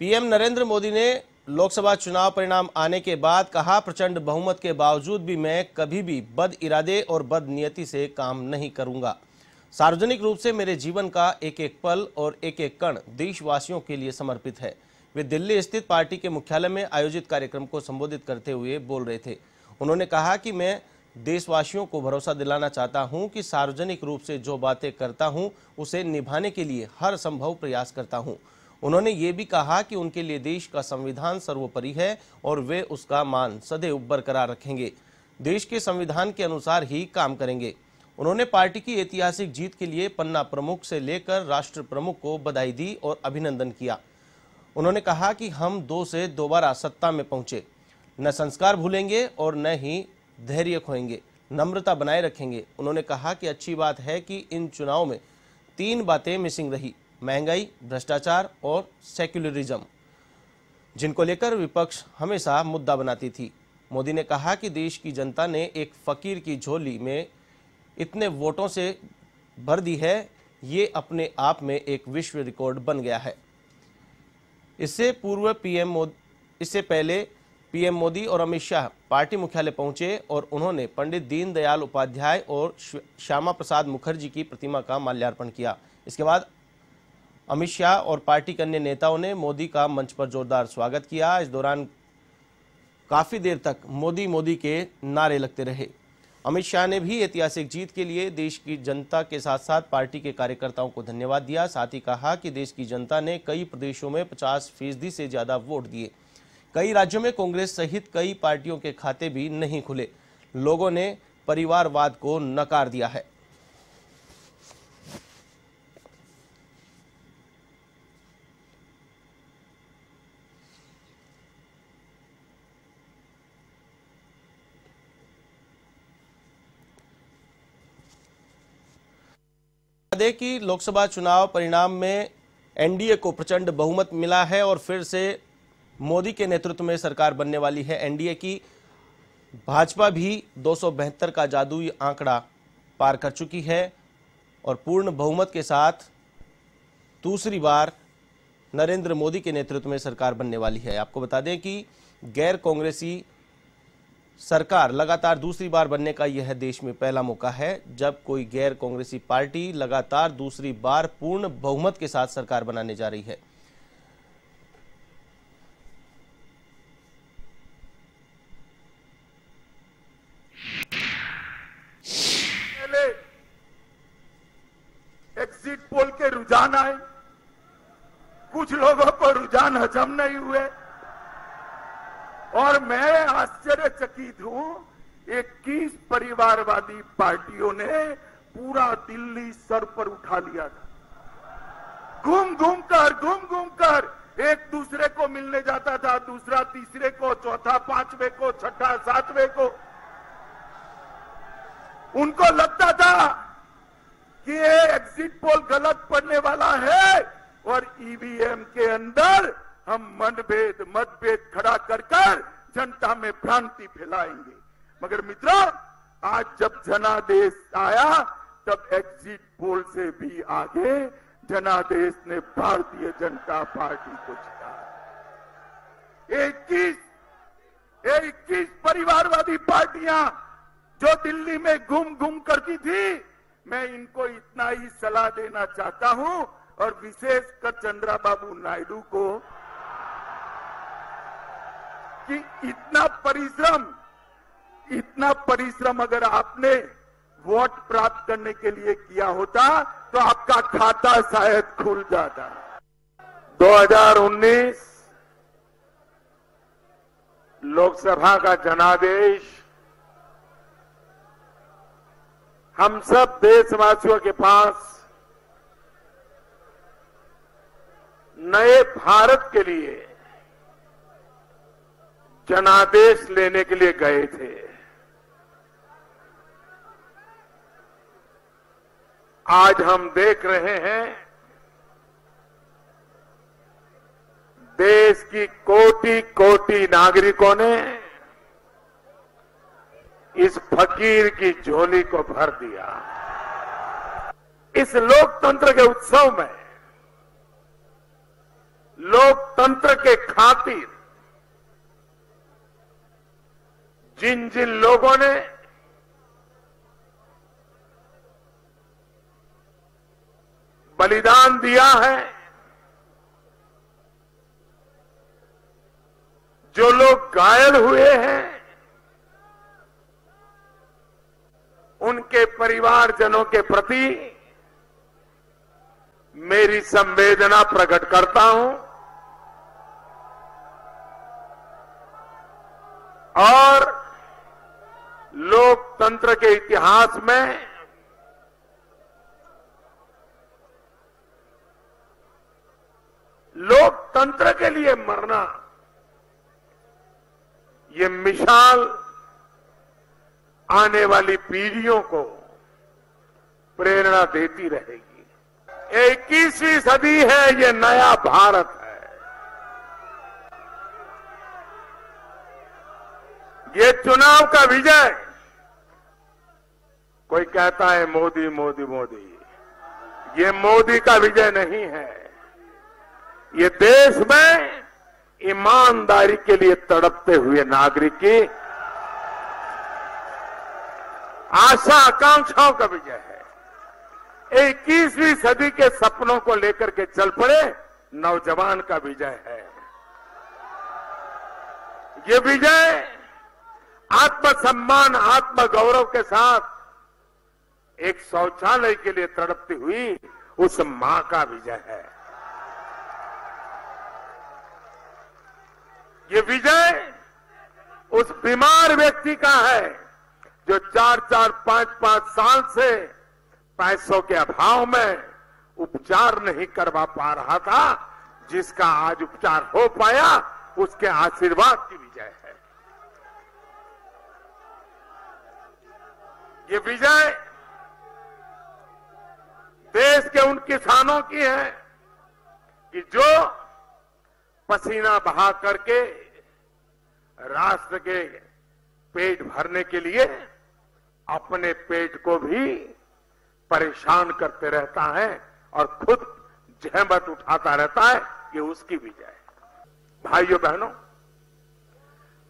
PM Narendra Modi ने लोकसभा चुनाव परिणाम आने के बाद कहा, प्रचंड बहुमत के बावजूद भी मैं कभी भी बद इरादे और बद नियति से काम नहीं करूंगा। सार्वजनिक रूप से मेरे जीवन का एक एक पल और एक एक कण देशवासियों के लिए समर्पित है। वे दिल्ली स्थित पार्टी के मुख्यालय में आयोजित कार्यक्रम को संबोधित करते हुए बोल रहे थे। उन्होंने कहा कि मैं देशवासियों को भरोसा दिलाना चाहता हूं कि सार्वजनिक रूप से जो बातें करता हूं उसे निभाने के लिए हर संभव प्रयास करता हूं। उन्होंने ये भी कहा कि उनके लिए देश का संविधान सर्वोपरि है और वे उसका मान सदैव बरकरार रखेंगे, देश के संविधान के अनुसार ही काम करेंगे। उन्होंने पार्टी की ऐतिहासिक जीत के लिए पन्ना प्रमुख से लेकर राष्ट्र प्रमुख को बधाई दी और अभिनंदन किया। उन्होंने कहा कि हम 2 से दोबारा सत्ता में पहुंचे, न संस्कार भूलेंगे और न ही धैर्य खोएंगे, नम्रता बनाए रखेंगे। उन्होंने कहा कि अच्छी बात है कि इन चुनाव में 3 बातें मिसिंग रही, महंगाई, भ्रष्टाचार और सेक्युलरिज्म, जिनको लेकर विपक्ष हमेशा मुद्दा बनाती थी। मोदी ने कहा कि देश की जनता ने एक फकीर की झोली में इतने वोटों से भर दी है, ये अपने आप में एक विश्व रिकॉर्ड बन गया है। इससे पहले पीएम मोदी और अमित शाह पार्टी मुख्यालय पहुंचे और उन्होंने पंडित दीनदयाल उपाध्याय और श्यामा प्रसाद मुखर्जी की प्रतिमा का माल्यार्पण किया। इसके बाद अमित शाह और पार्टी के अन्य नेताओं ने मोदी का मंच पर जोरदार स्वागत किया। इस दौरान काफ़ी देर तक मोदी मोदी के नारे लगते रहे। अमित शाह ने भी ऐतिहासिक जीत के लिए देश की जनता के साथ साथ पार्टी के कार्यकर्ताओं को धन्यवाद दिया। साथ ही कहा कि देश की जनता ने कई प्रदेशों में 50% से ज़्यादा वोट दिए। कई राज्यों में कांग्रेस सहित कई पार्टियों के खाते भी नहीं खुले। लोगों ने परिवारवाद को नकार दिया है। देखिए कि लोकसभा चुनाव परिणाम में एनडीए को प्रचंड बहुमत मिला है और फिर से मोदी के नेतृत्व में सरकार बनने वाली है एनडीए की। भाजपा भी 272 का जादुई आंकड़ा पार कर चुकी है और पूर्ण बहुमत के साथ दूसरी बार नरेंद्र मोदी के नेतृत्व में सरकार बनने वाली है। आपको बता दें कि गैर कांग्रेसी सरकार लगातार दूसरी बार बनने का यह देश में पहला मौका है, जब कोई गैर कांग्रेसी पार्टी लगातार दूसरी बार पूर्ण बहुमत के साथ सरकार बनाने जा रही है। एक्सिट पोल के रुझान आए, कुछ लोगों को रुझान हजम नहीं हुए और मैं आश्चर्यचकित हूं 21 परिवारवादी पार्टियों ने पूरा दिल्ली सर पर उठा लिया था। घूम घूम कर एक दूसरे को मिलने जाता था, दूसरा तीसरे को, चौथा पांचवें को, छठा सातवें को। उनको लगता था कि ये एग्जिट पोल गलत पड़ने वाला है और ईवीएम के अंदर हम मतभेद खड़ा कर जनता में भ्रांति फैलाएंगे। मगर मित्रों, आज जब जनादेश आया तब एग्जिट पोल से भी आगे जनादेश ने भारतीय जनता पार्टी को जिताया। 21 परिवारवादी पार्टियां जो दिल्ली में घूम करती थी, मैं इनको इतना ही सलाह देना चाहता हूं और विशेषकर चंद्राबाबू नायडू को कि इतना परिश्रम अगर आपने वोट प्राप्त करने के लिए किया होता तो आपका खाता शायद खुल जाता। 2019 लोकसभा का जनादेश हम सब देशवासियों के पास नए भारत के लिए जनादेश लेने के लिए गए थे। आज हम देख रहे हैं देश की कोटि-कोटि नागरिकों ने इस फकीर की झोली को भर दिया। इस लोकतंत्र के उत्सव में लोकतंत्र के खातिर जिन जिन लोगों ने बलिदान दिया है, जो लोग घायल हुए हैं, उनके परिवारजनों के प्रति मेरी संवेदना प्रकट करता हूं और लोकतंत्र के इतिहास में लोकतंत्र के लिए मरना ये मिसाल आने वाली पीढ़ियों को प्रेरणा देती रहेगी। 21वीं सदी है, ये नया भारत है। ये चुनाव का विजय, कोई कहता है मोदी मोदी मोदी, ये मोदी का विजय नहीं है। ये देश में ईमानदारी के लिए तड़पते हुए नागरिक की आशा आकांक्षाओं का विजय है। 21वीं सदी के सपनों को लेकर के चल पड़े नौजवान का विजय है। ये विजय आत्मसम्मान, आत्मगौरव के साथ एक शौचालय के लिए तड़पती हुई उस मां का विजय है। ये विजय उस बीमार व्यक्ति का है जो 4-4, 5-5 साल से पैसों के अभाव में उपचार नहीं करवा पा रहा था, जिसका आज उपचार हो पाया, उसके आशीर्वाद की विजय है। ये विजय देश के उन किसानों की है कि जो पसीना बहा करके राष्ट्र के पेट भरने के लिए अपने पेट को भी परेशान करते रहता है और खुद जहमत उठाता रहता है। ये उसकी विजय है। भाइयों बहनों,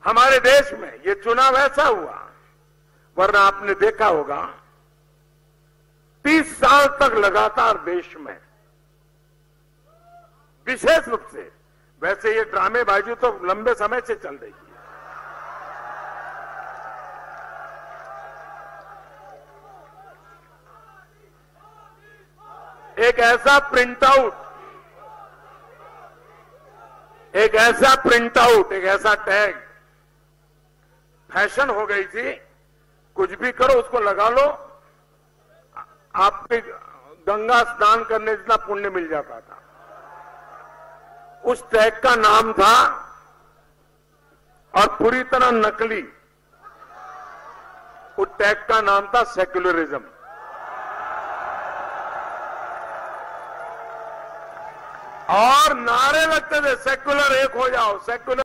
हमारे देश में ये चुनाव ऐसा हुआ, वरना आपने देखा होगा 30 साल तक लगातार देश में विशेष रूप से, वैसे ये ड्रामेबाजी तो लंबे समय से चल रही है, एक ऐसा प्रिंटआउट, एक ऐसा टैग फैशन हो गई थी, कुछ भी करो उसको लगा लो, आपके गंगा स्नान करने जितना पुण्य मिल जाता था। उस टैग का नाम था और पूरी तरह नकली, उस टैग का नाम था सेक्युलरिज्म। और नारे लगते थे, सेक्युलर एक हो जाओ, सेक्युलर